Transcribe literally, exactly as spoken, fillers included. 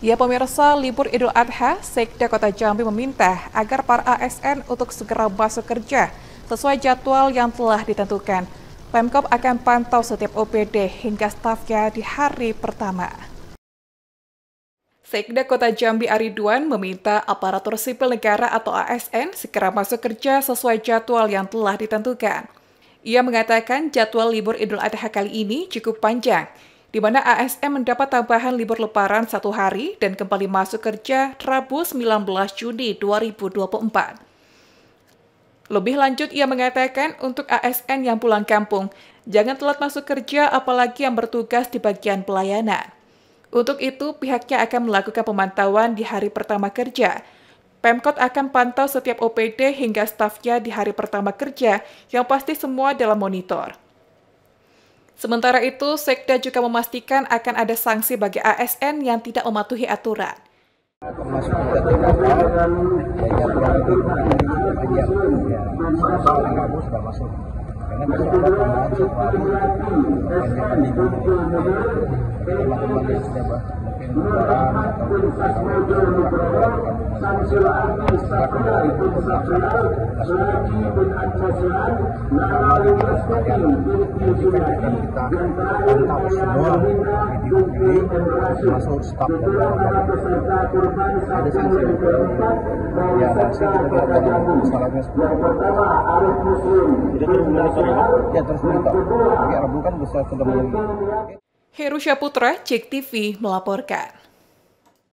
Ya pemirsa, libur Idul Adha, Sekda Kota Jambi meminta agar para A S N untuk segera masuk kerja sesuai jadwal yang telah ditentukan. Pemkop akan pantau setiap O P D hingga stafnya di hari pertama. Sekda Kota Jambi Ariduan meminta aparatur sipil negara atau A S N segera masuk kerja sesuai jadwal yang telah ditentukan. Ia mengatakan jadwal libur Idul Adha kali ini cukup panjang, di mana A S N mendapat tambahan libur lebaran satu hari dan kembali masuk kerja Rabu sembilan belas Juni dua ribu dua puluh empat. Lebih lanjut, ia mengatakan untuk A S N yang pulang kampung, jangan telat masuk kerja apalagi yang bertugas di bagian pelayanan. Untuk itu, pihaknya akan melakukan pemantauan di hari pertama kerja. Pemkot akan pantau setiap O P D hingga stafnya di hari pertama kerja, yang pasti semua dalam monitor. Sementara itu, Sekda juga memastikan akan ada sanksi bagi A S N yang tidak mematuhi aturan. Termasuk kita terkait dengan jadwal itu, kerja ya, seorang kamu sudah masuk. Karena masyarakat kemarin satu hari, hanya kan di teman-teman siapa, mungkin orang atau Heru Syaputra, Jek T V melaporkan.